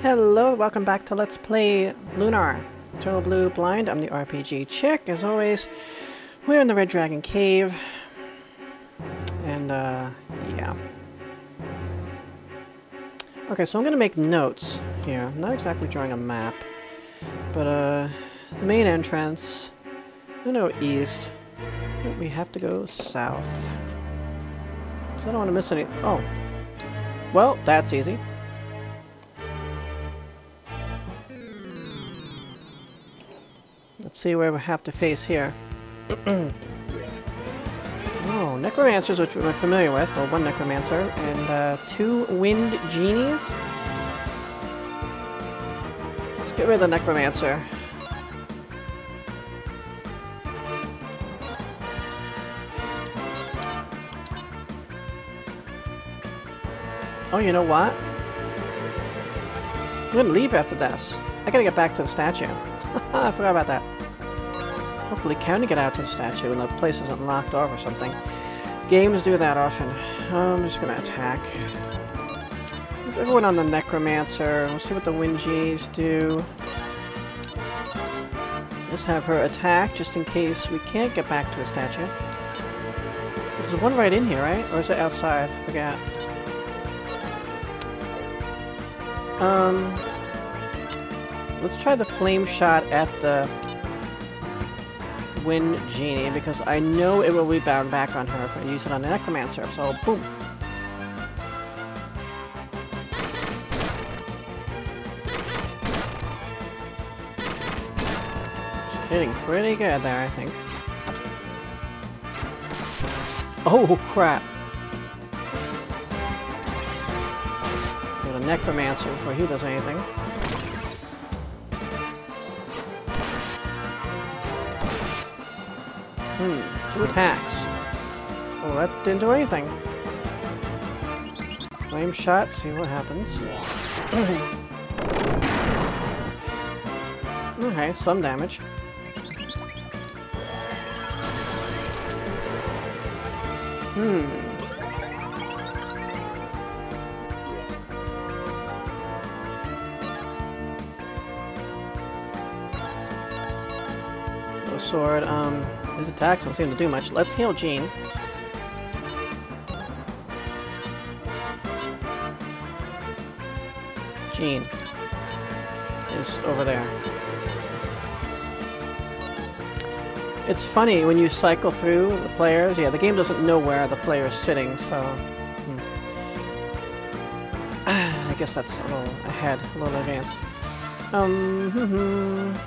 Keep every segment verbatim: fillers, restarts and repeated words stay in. Hello, welcome back to Let's Play Lunar, Eternal Blue Blind. I'm the R P G Chick, as always. We're in the Red Dragon Cave. And, uh, yeah. Okay, so I'm gonna make notes here. I'm not exactly drawing a map. But, uh, the main entrance, no, no, east. But we have to go south. Because I don't want to miss any. Oh. Well, that's easy. Let's see where we have to face here. Oh, necromancers, which we're familiar with. Well, one necromancer and uh, two wind genies. Let's get rid of the necromancer. Oh, you know what? I'm gonna leave after this. I gotta get back to the statue. I forgot about that. Hopefully can get out to the statue and the place isn't locked off or something. Games do that often. Oh, I'm just gonna attack. Is everyone on the necromancer? We'll see what the Wingies do. Let's have her attack just in case we can't get back to a statue. There's one right in here, right? Or is it outside? I forgot. Um, let's try the flame shot at the Wind Genie, because I know it will rebound back on her if I use it on the necromancer, so boom. She's hitting pretty good there, I think. Oh, crap. Get a necromancer before he does anything. Hmm, two attacks. Well, that didn't do anything. Flame shot, see what happens. Okay, some damage. Hmm. The sword, um... his attacks don't seem to do much. Let's heal Jean. Jean is over there. It's funny when you cycle through the players. Yeah, the game doesn't know where the player is sitting, so... Hmm. I guess that's a little ahead, a little advanced. Um...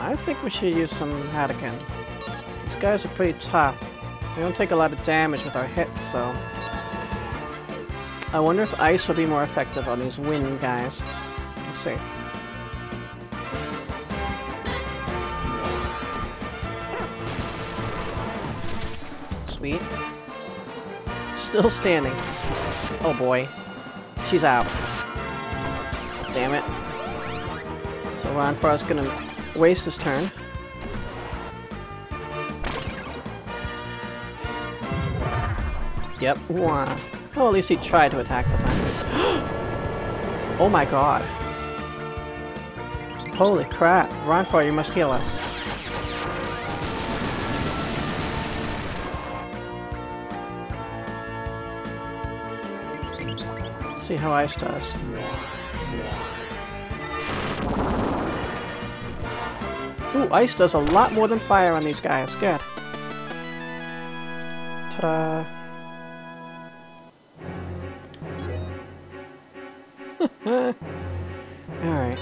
I think we should use some Hadakin. These guys are pretty tough. They don't take a lot of damage with our hits, so... I wonder if ice will be more effective on these wind guys. We'll see. Sweet. Still standing. Oh boy. She's out. Damn it. So Ronfar's gonna... waste his turn. Yep. Wow. Well, at least he tried to attack that time. Oh my god. Holy crap. Ronfar, you must heal us. Let's see how ice does. Ooh, ice does a lot more than fire on these guys. Good. Ta-da. Alright.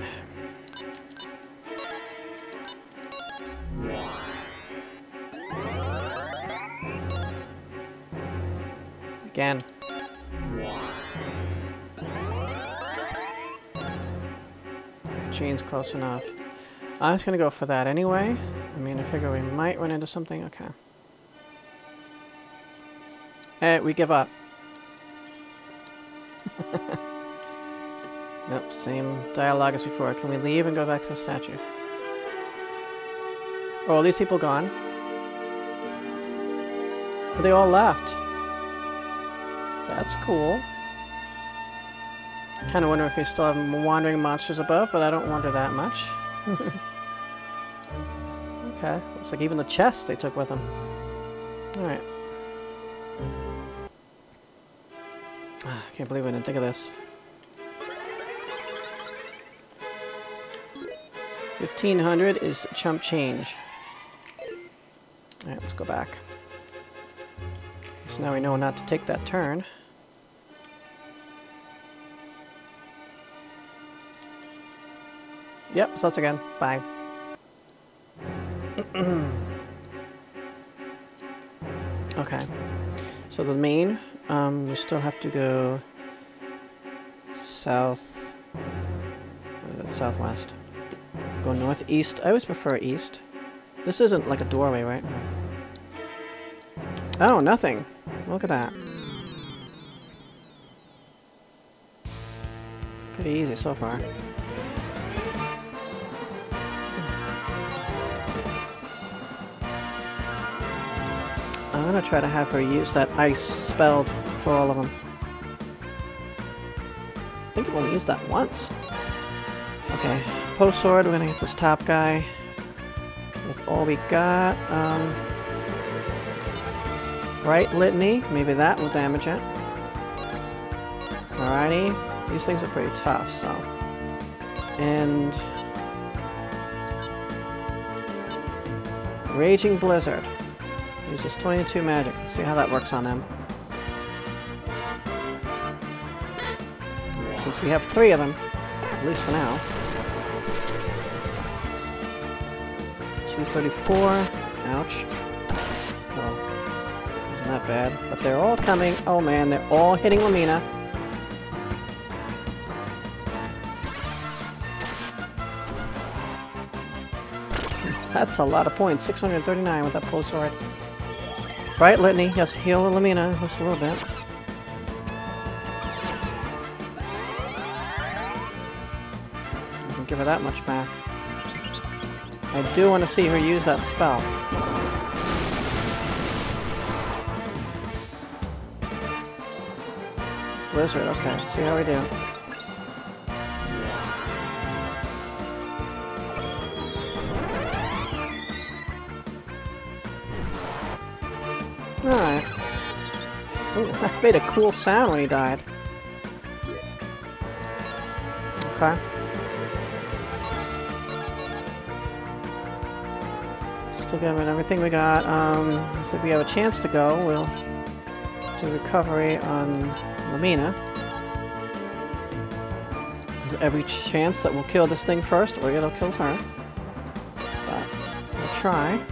Again. Jean's close enough. I was gonna go for that anyway. I mean, I figure we might run into something. Okay. Hey, we give up. Nope, same dialogue as before. Can we leave and go back to the statue? Are all these people gone? But they all left. That's cool. Kind of wonder if we still have wandering monsters above, but I don't wonder that much. Okay, looks like even the chest they took with them. Alright. I can't believe I didn't think of this. fifteen hundred is chump change. Alright, let's go back. So now we know not to take that turn. Yep, so that's again. Bye. Okay. So the main, um, we still have to go south, uh, southwest. Go northeast. I always prefer east. This isn't like a doorway, right? Oh, nothing. Look at that. Pretty easy so far. I'm gonna try to have her use that ice spell for all of them. I think I've only used that once. Okay, post sword. We're gonna hit this top guy. That's all we got. Um, Bright Litany. Maybe that will damage it. Alrighty. These things are pretty tough, so. And Raging Blizzard. Uses twenty-two magic. Let's see how that works on them. Since we have three of them, at least for now. two thirty-four. Ouch. Well, isn't that bad? But they're all coming. Oh man, they're all hitting Lemina. That's a lot of points. six hundred thirty-nine with that pole sword. Bright Litany, yes, heal Lemina just a little bit. Doesn't give her that much back. I do want to see her use that spell. Blizzard, okay, see how we do. Alright. That made a cool sound when he died. Okay. Still got everything we got. Um, so if we have a chance to go, we'll do recovery on Lemina. There's every chance that we'll kill this thing first, or it'll kill her. But we'll try.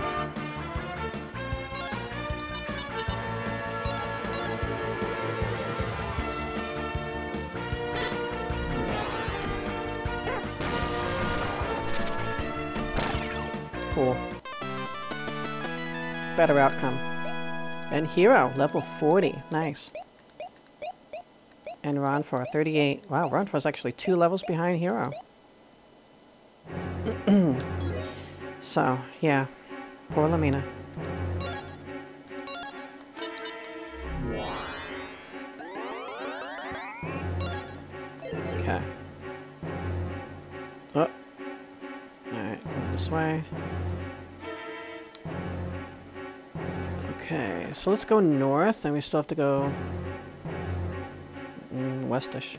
Better outcome. And hero, level forty. Nice. And Ronfar, thirty-eight. Wow, Ronfar's actually two levels behind hero. So, yeah. Poor Lemina. Okay. Oh. Alright, this way. Okay, so let's go north, and we still have to go mm, westish.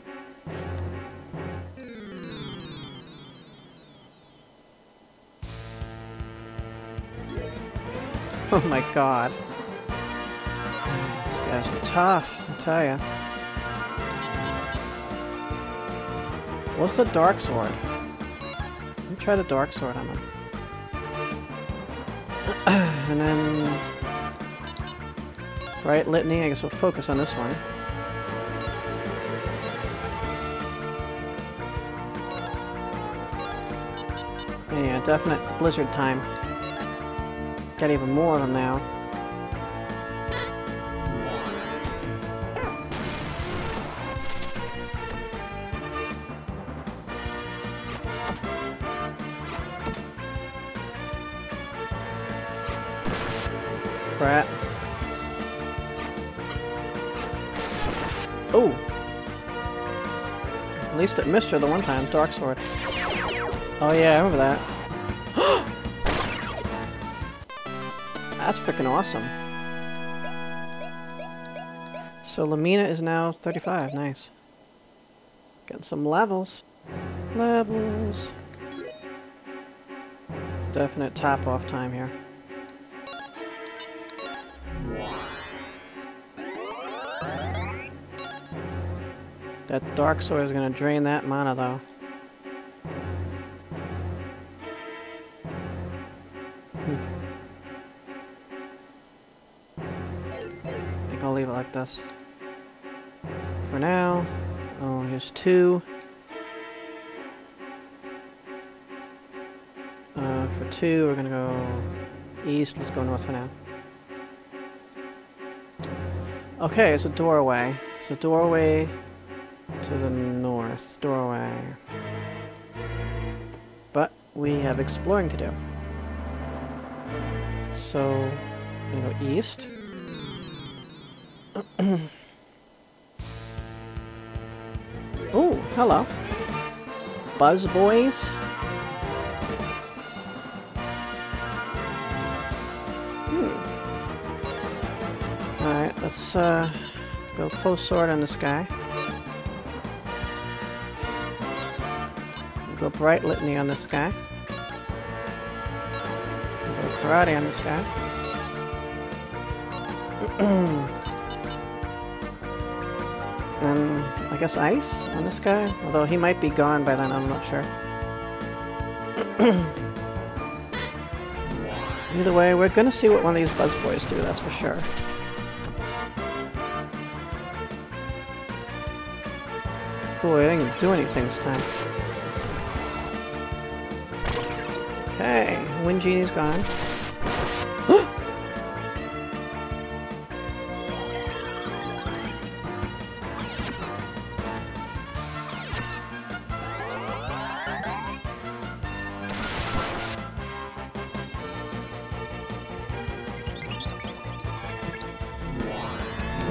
Oh my god. These guys are tough, I tell ya. What's the Dark Sword? Let me try the Dark Sword on them. And then Right, Litany, I guess we'll focus on this one. Yeah, definite blizzard time. Got even more of them now. Crap. At least it missed her the one time. Dark Sword. Oh yeah, I remember that. That's freaking awesome. So Lemina is now thirty-five. Nice. Getting some levels. Levels. Definite top off time here. That Dark Sword is gonna drain that mana though. Hmm. I think I'll leave it like this for now. Oh, here's two. Uh, for two, we're gonna go east. Let's go north for now. Okay, it's a doorway. It's a doorway. To the north doorway. But we have exploring to do. So, we go east. Oh, hello. Buzz Boys. Hmm. Alright, let's uh, go close sword on this guy. Go Bright Litany on this guy. Go Karate on this guy. And I guess Ice on this guy? Although he might be gone by then, I'm not sure. Either way, we're gonna see what one of these Buzz Boys do, that's for sure. Cool, I didn't do anything this time. Hey, Wind Genie's gone.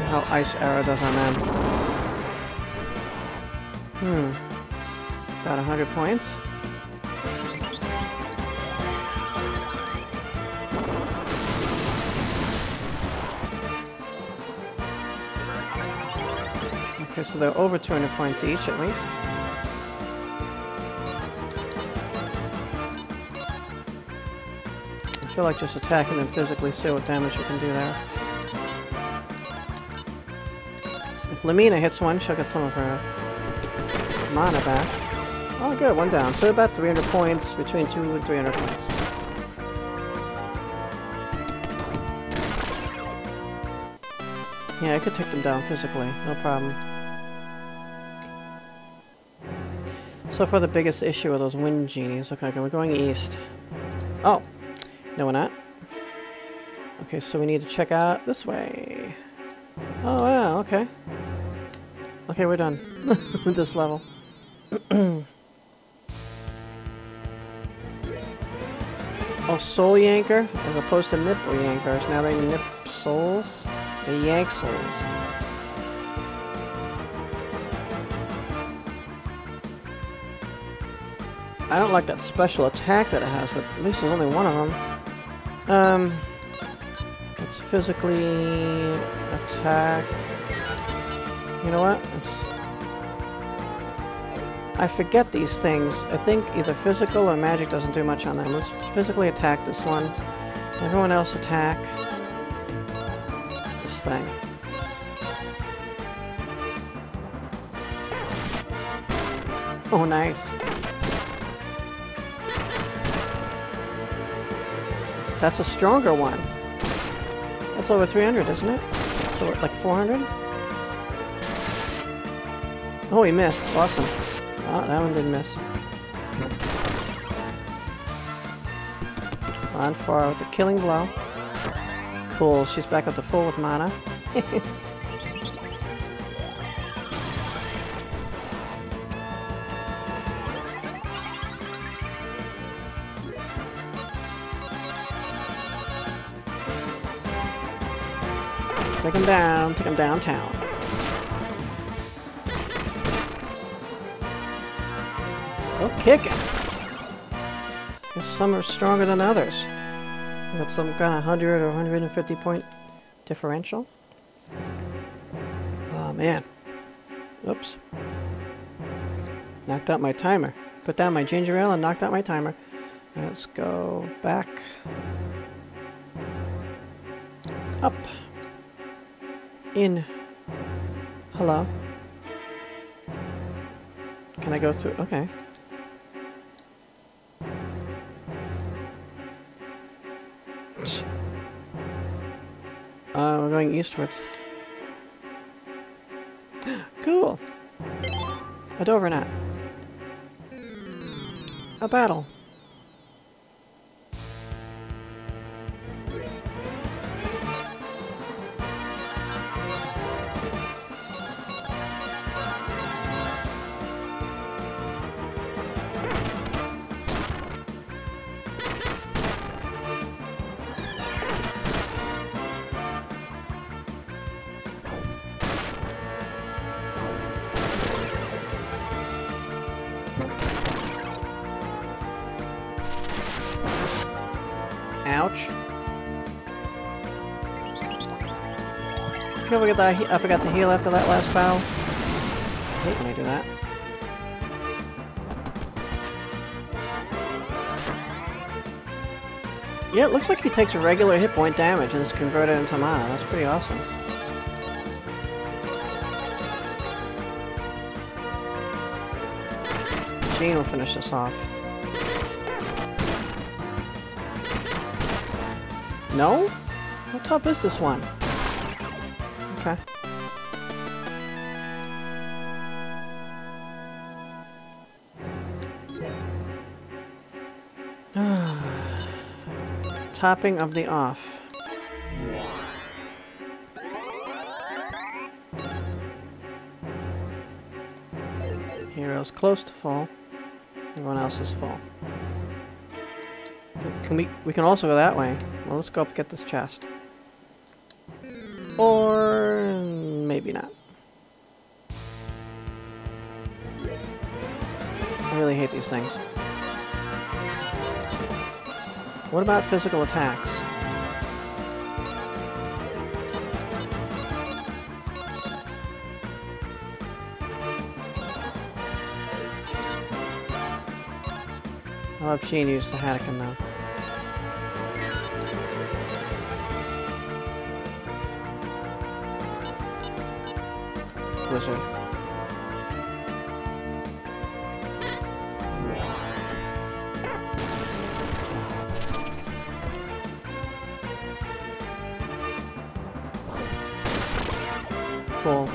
How Ice Arrow does on them. Hmm. About a hundred points. So they're over two hundred points each, at least. I feel like just attacking them physically, see what damage we can do there. If Lemina hits one, she'll get some of her mana back. Oh good, one down. So about three hundred points, between two and three hundred points. Yeah, I could take them down physically, no problem. So far the biggest issue are those Wind Genies. Okay, okay, we're going east. Oh! No, we're not. Okay, so we need to check out this way. Oh, wow, okay. Okay, we're done with this level. Oh, Soul Yanker, as opposed to Nipple Yankers. Now they nip souls. They yank souls. I don't like that special attack that it has, but at least there's only one of them. Um, let's physically attack. You know what? It's I forget these things. I think either physical or magic doesn't do much on them. Let's physically attack this one. Everyone else attack this thing. Oh, nice. That's a stronger one. That's over three hundred, isn't it? So what, like four hundred? Oh, he missed. Awesome. Oh, that one didn't miss. Ronfar with the killing blow. Cool, she's back up to full with mana. Take him down, take him downtown. Go kick it! Some are stronger than others. We've got some kind of one hundred or one hundred fifty point differential. Oh man. Oops. Knocked out my timer. Put down my ginger ale and knocked out my timer. Let's go back. Up. In. Hello. Can I go through? Okay. Uh, we're going eastwards. Cool! A Dovernut. A battle. I forgot, the, I forgot to heal after that last foul. I hate when I do that. Yeah, it looks like he takes regular hit point damage and is converted into mana. That's pretty awesome. Jean will finish this off. No? How tough is this one? Okay. Topping of the off. Hero's close to full. Everyone else is full. Can we? We can also go that way. Well, let's go up and get this chest. Or maybe not. I really hate these things. What about physical attacks? I love Sheen used the Hadakin now. Blizzard. Cool.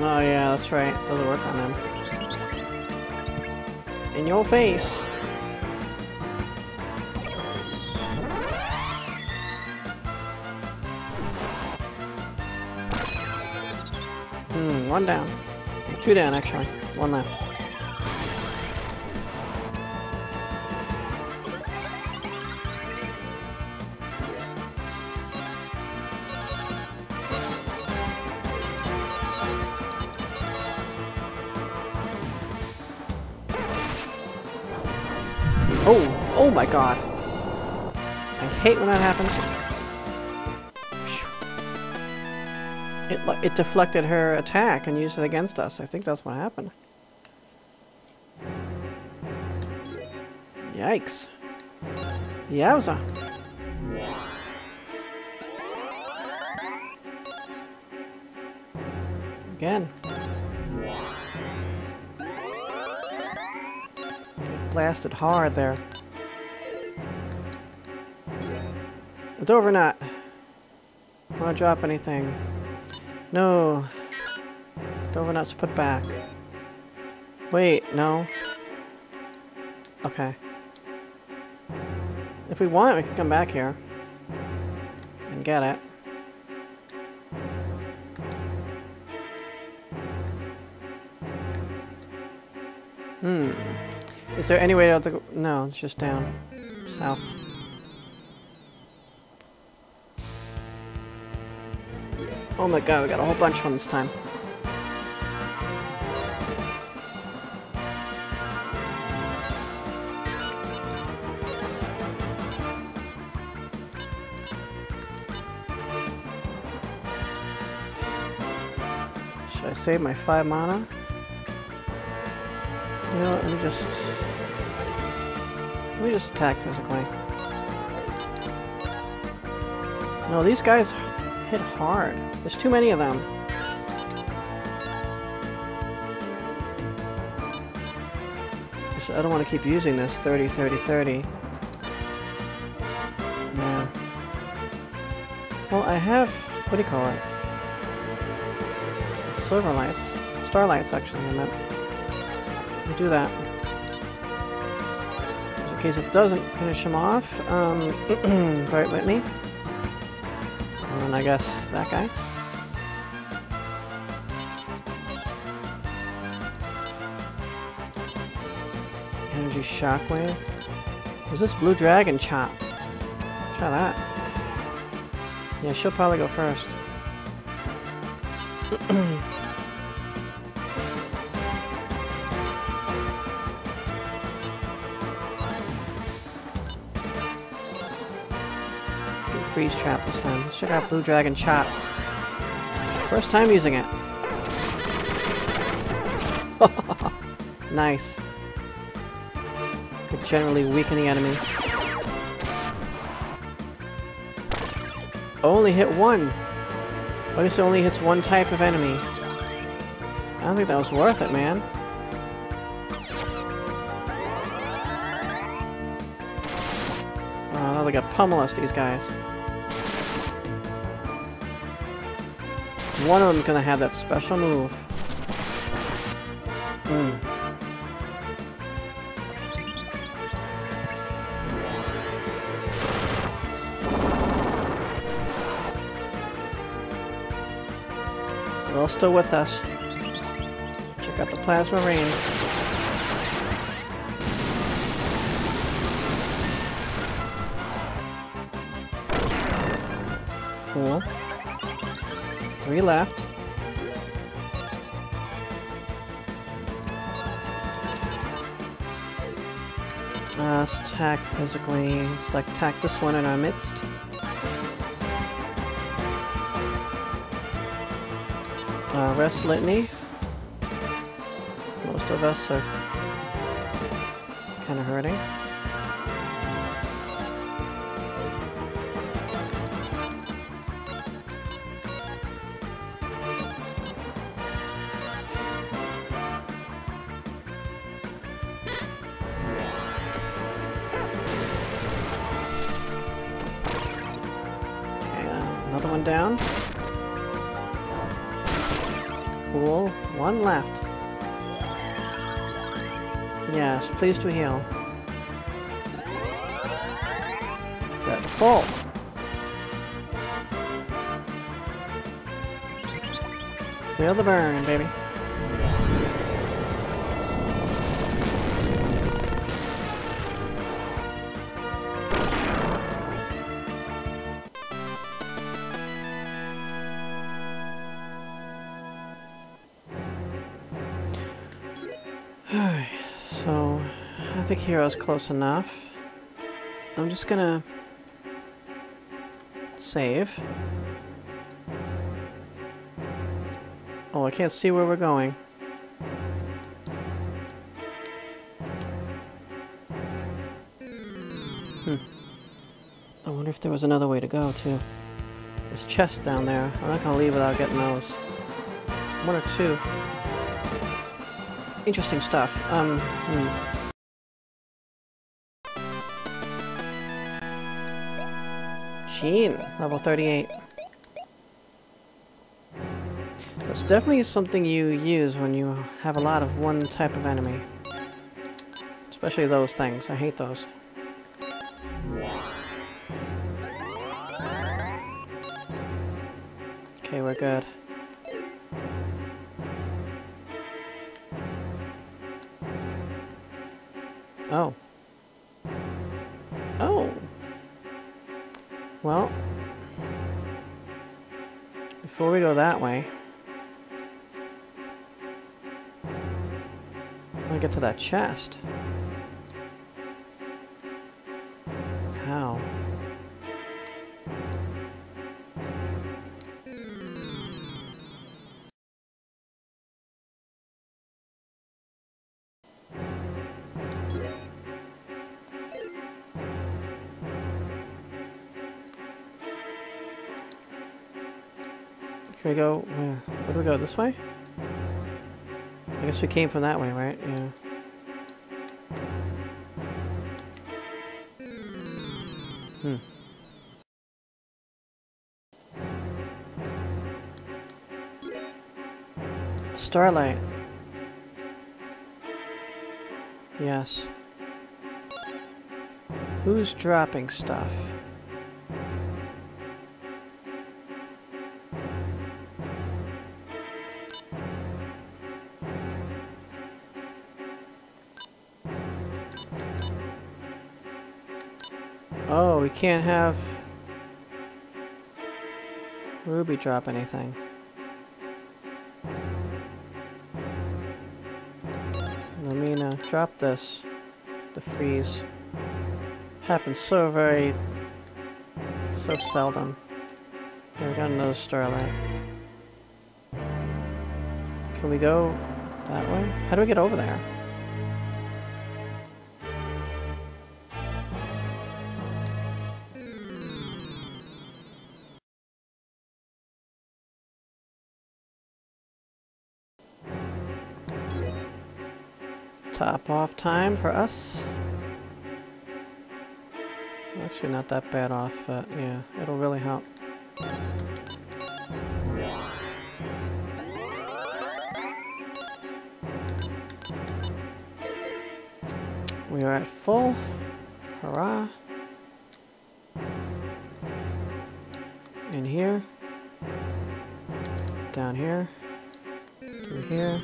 Oh yeah, that's right. Doesn't work on them. In your face! One down. Two down, actually. One left. Oh! Oh my god! I hate when that happens. It, it deflected her attack and used it against us. I think that's what happened. Yikes. Yowza. Again. Blasted hard there. It's over not. Wanna drop anything? No. Dovernut's put back. Wait, no. Okay. If we want, we can come back here and get it. Hmm. Is there any way to go? No, it's just down south. Oh my god, we got a whole bunch of them this time. Should I save my five mana? You know what, let me just... Let me just attack physically. No, these guys hit hard. There's too many of them. I don't want to keep using this thirty, thirty, thirty. Yeah. Well, I have... What do you call it? Silver lights. Starlights, actually, I meant. We'll do that. Just in case it doesn't finish him off. Um, Bright Litany. And then I guess that guy. Energy Shockwave. Is this Blue Dragon Chop? Try that. Yeah, she'll probably go first. Freeze trap this time. Let's check out Blue Dragon Chop. First time using it. Nice. Could generally weaken the enemy. Only hit one. I guess it only hits one type of enemy. I don't think that was worth it, man. Oh, they got pummelous, these guys. One of them's gonna have that special move. Mm. They're all still with us. Check out the Plasma Range. Cool. Three left. Uh, let's attack physically. Let's like attack this one in our midst. Uh, rest Litany. Most of us are kind of hurting. Another one down. Cool. One left. Yes, please do heal. That's full. Feel the burn, baby. I think Hero's close enough. I'm just gonna save. Oh, I can't see where we're going. Hmm. I wonder if there was another way to go, too. There's chests down there. I'm not gonna leave without getting those. One or two. Interesting stuff. Um, hmm. Level thirty-eight. That's definitely something you use when you have a lot of one type of enemy. Especially those things. I hate those. Okay, we're good. Oh. Before we go that way, I'm gonna get to that chest. How? Can we go, where? Where do we go, this way? I guess we came from that way, right? Yeah. Hmm. Starlight. Yes. Who's dropping stuff? Oh, we can't have Ruby drop anything. Lemina, drop this. The freeze happens so very, so seldom. There we got another Starlight. Can we go that way? How do we get over there? Top off time for us. Actually not that bad off, but yeah, it'll really help. We are at full. Hurrah. In here. Down here. Through here.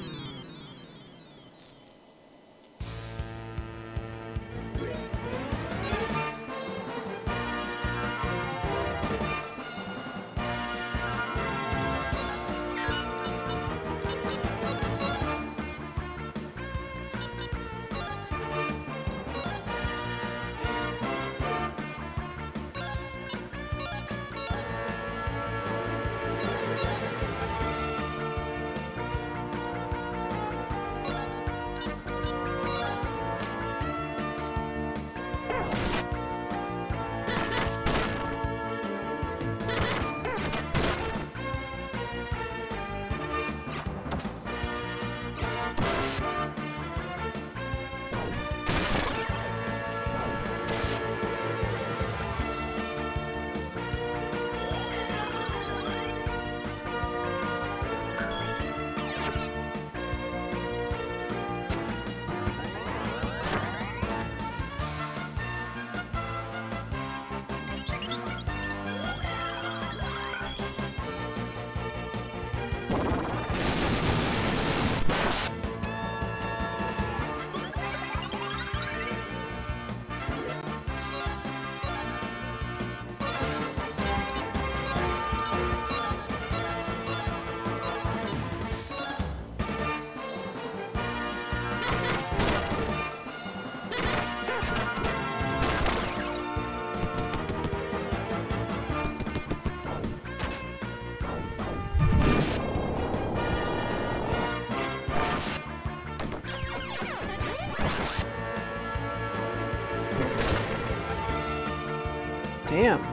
Damn.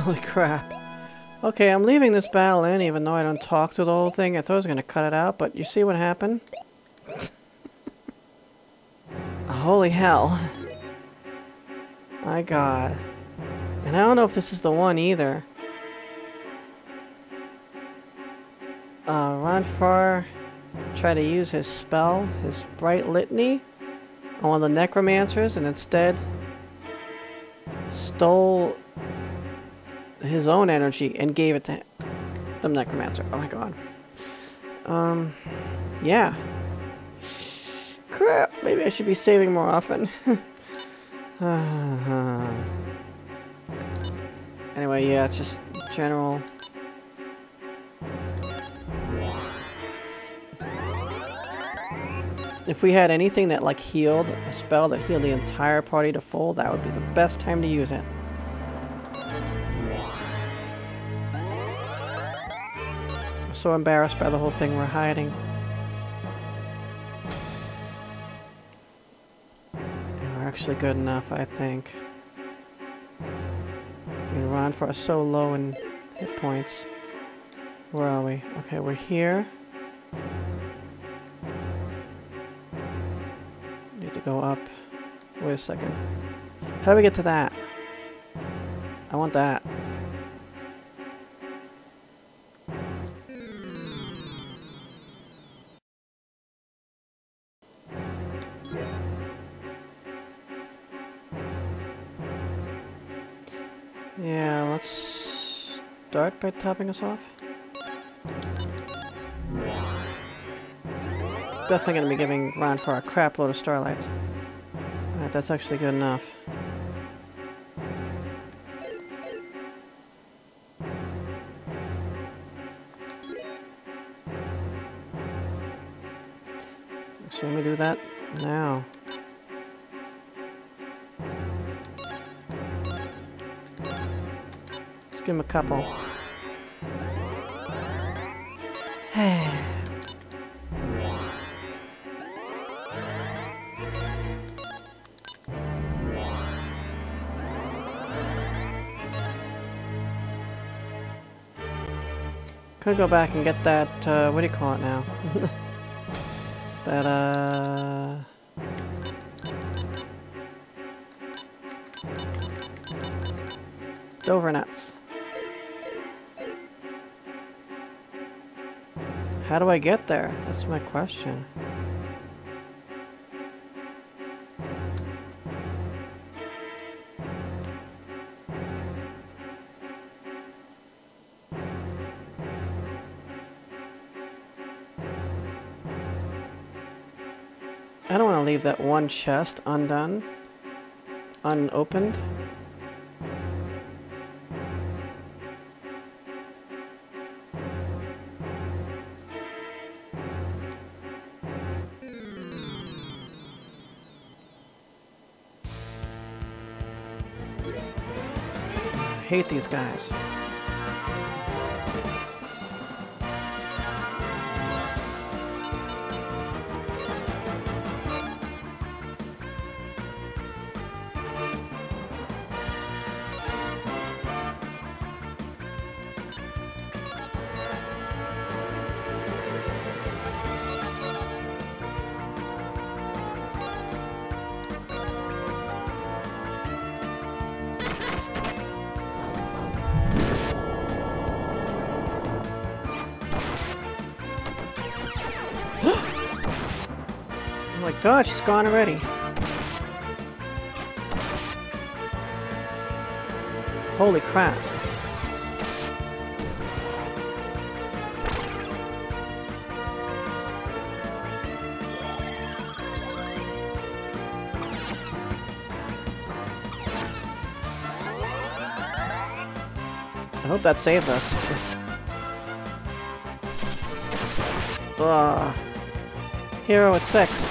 Holy crap. Okay, I'm leaving this battle in even though I don't talk to the whole thing. I thought I was gonna cut it out, but you see what happened? Holy hell. My god. And I don't know if this is the one either. Uh, Ronfar tried to use his spell, his Bright Litany, on one of the necromancers, and instead stole his own energy and gave it to the necromancer. Oh my god. Um, yeah. Crap, maybe I should be saving more often. uh-huh. Anyway, yeah, just general... If we had anything that like healed, a spell that healed the entire party to full, that would be the best time to use it. I'm so embarrassed by the whole thing, we're hiding. And we're actually good enough, I think. Dude, Ronfar is so low in hit points. Where are we? Okay, we're here. Go up. Wait a second. How do we get to that? I want that. Yeah, let's start by topping us off. Definitely gonna be giving Ronfar a crap load of starlights. Alright, that's actually good enough. So let me do that now. Let's give him a couple. Could go back and get that, uh, what do you call it now? that, uh... Dovernuts. How do I get there? That's my question. I don't want to leave that one chest undone, unopened. I hate these guys. Oh my gosh, she's gone already. Holy crap. I hope that saved us. Ugh. Hero at six.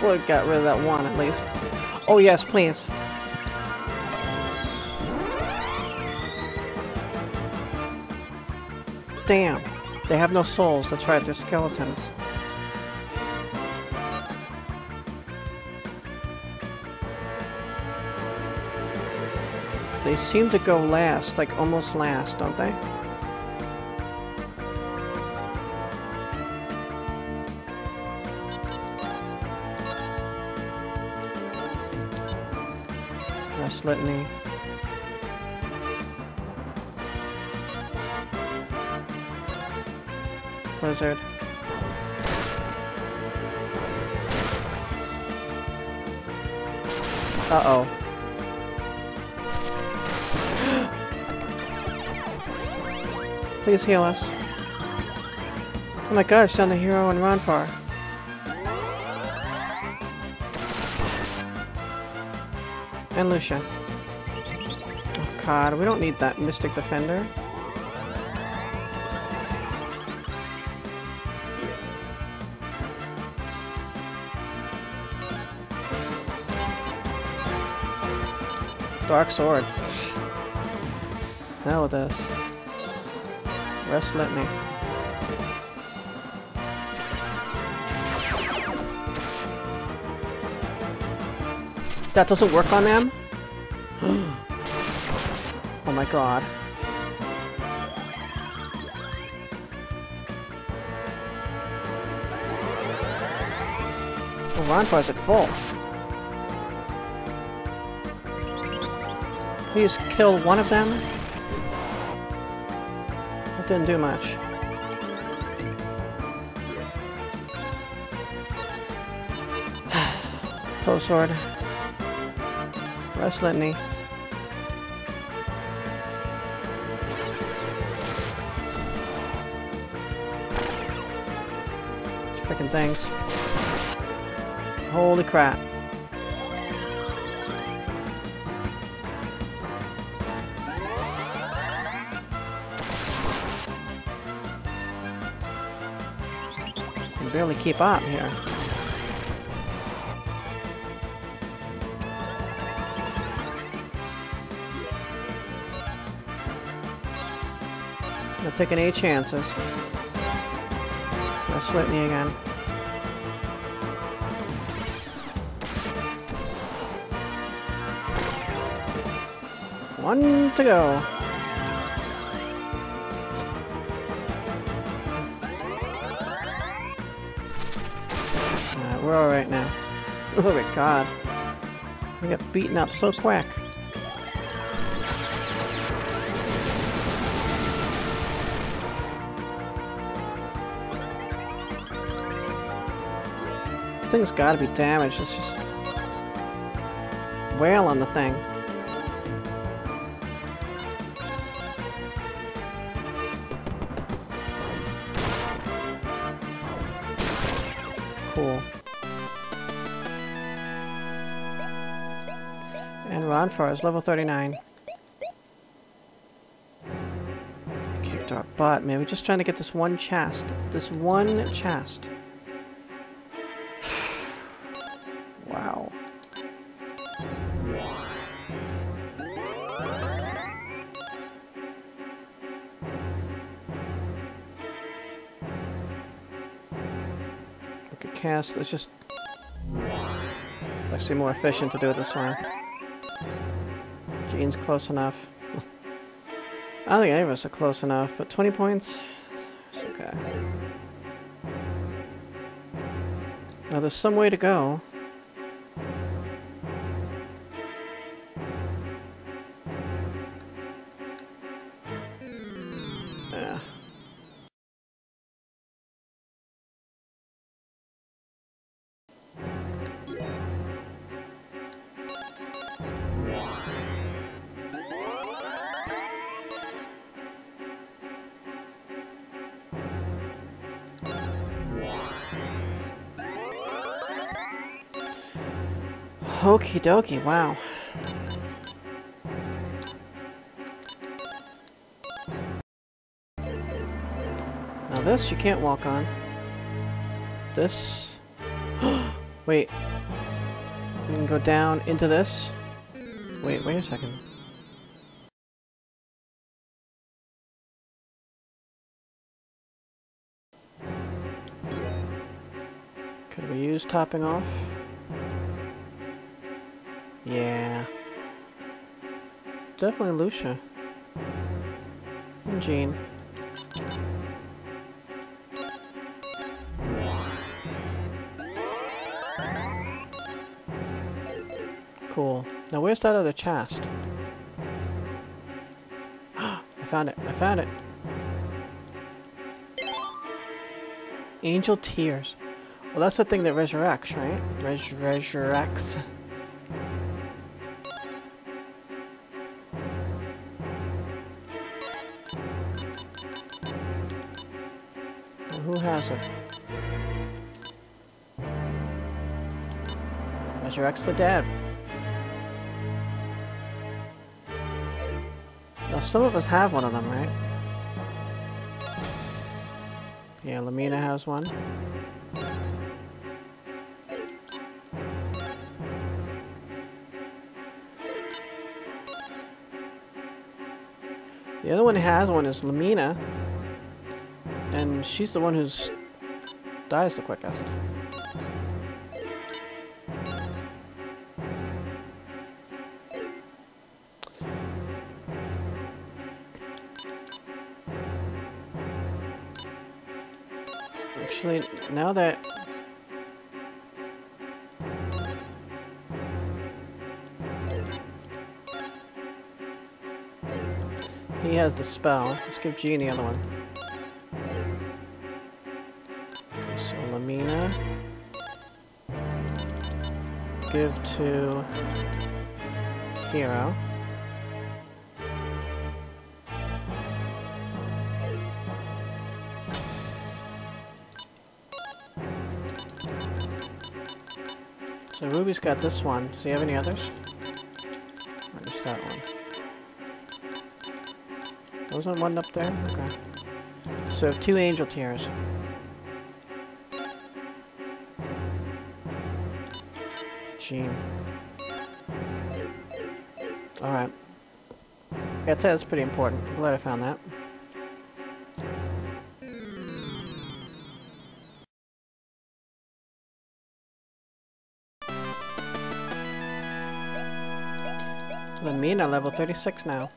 Well, it got rid of that one at least. Oh yes, please. damn. They have no souls. That's right, they're skeletons. They seem to go last, like almost last, don't they? That's Litany. Blizzard. Uh-oh. Please heal us. Oh my gosh, I'm the hero in Ronfar. And Lucia. Oh god, we don't need that Mystic Defender. Dark Sword. Now with this. Rest Litany. That doesn't work on them? Oh my god. The Ronfar's at full. Please kill one of them. It didn't do much. Poe Sword. Rest Litany. These frickin' things. Holy crap. Barely keep up here. Not taking any chances. Rest Litany again. One to go. We're alright now. Oh my god. We got beaten up so quick. This thing's gotta be damaged. Let's just wail on the thing. Cool. And Ronfar is level thirty-nine. Kicked our butt, man. We're just trying to get this one chest. This one chest. Wow. We could cast. It's just. It's actually more efficient to do it this way. Jean's close enough. I don't think any of us are close enough, but twenty points? It's okay. Now there's some way to go. Yeah. Okie dokie, wow. Now this you can't walk on. This... Wait. We can go down into this. Wait, wait a second. use topping off? Yeah. Definitely Lucia. And Jean. Cool. Now where's that other chest? I found it. I found it. Angel Tears. Well, that's the thing that resurrects, right? Res- resurrects. Well, who has it? Resurrects the dead. Now, some of us have one of them, right? Yeah, Lemina has one. The other one who has one is Lemina, and she's the one who dies the quickest. Actually, now that... he has the spell. Let's give Jean the other one. Okay, so Lemina. Give to Hero. So Ruby's got this one. Does he have any others? Or just that one? Wasn't one up there? Okay. So two Angel Tears. Gene. Alright. Yeah, that's pretty important. I'm glad I found that. Lemina, level thirty-six now.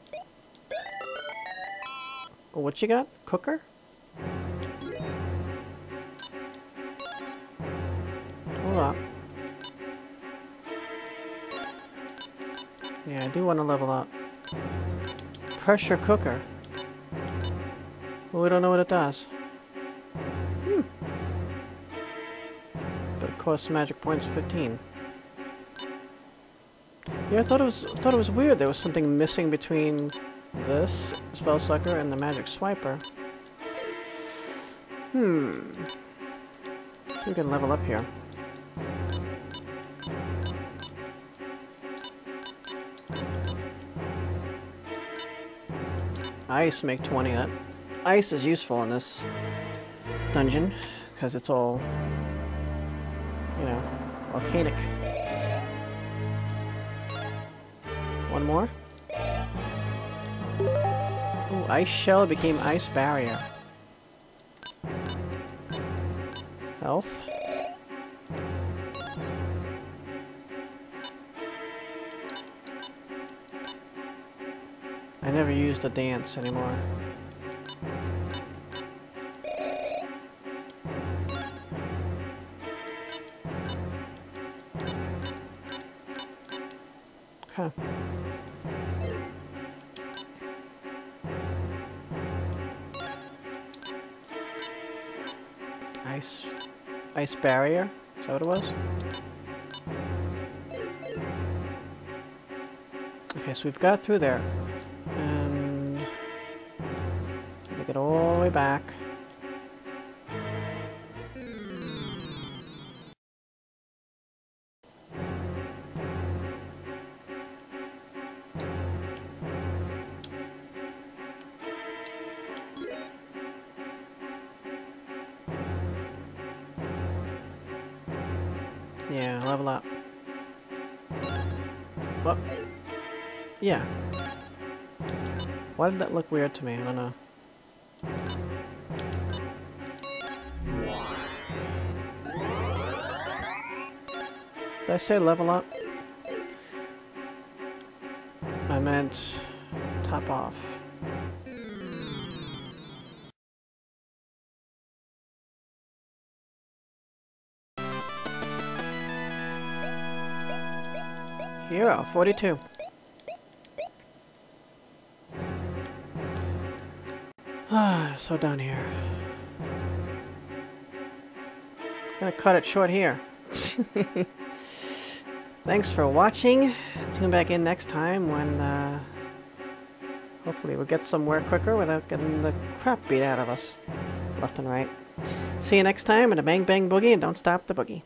What you got? Cooker? Hold up. Yeah, I do want to level up. Pressure Cooker. Well, we don't know what it does. Hmm. But it costs magic points fifteen. Yeah, I thought it was I thought it was weird. There was something missing between this spell sucker and the magic swiper. Hmm. Let's see if we can level up here. Ice make twenty. That ice is useful in this dungeon because it's all, you know, volcanic. One more. Ooh, Ice Shell became Ice Barrier. Health. I never use the dance anymore. Huh. Ice... Ice Barrier? Is that what it was? Okay, so we've got through there. And... we get all the way back. Yeah, level up. Well, yeah. Why did that look weird to me? I don't know. Did I say level up? I meant top off. Hero, forty-two. Ah, so done here. I'm gonna cut it short here. Thanks for watching. Tune back in next time when uh, hopefully we'll get somewhere quicker without getting the crap beat out of us left and right. See you next time, and a bang bang boogie, and don't stop the boogie.